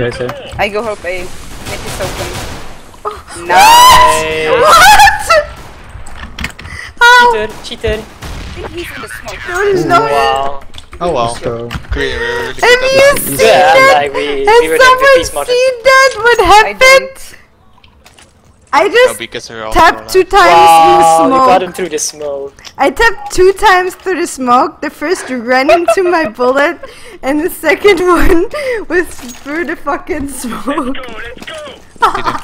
Yes, sir. I go help A. Make it open. Nice! What? How? Cheater. No. Wow. Oh wow. So, have you seen that? Like Has someone seen that? What happened? I just tapped two times through smoke. Wow, you got him through the smoke. I tapped two times through the smoke. The first ran into my bullet, and the second one was through the fucking smoke. Let's go, let's go!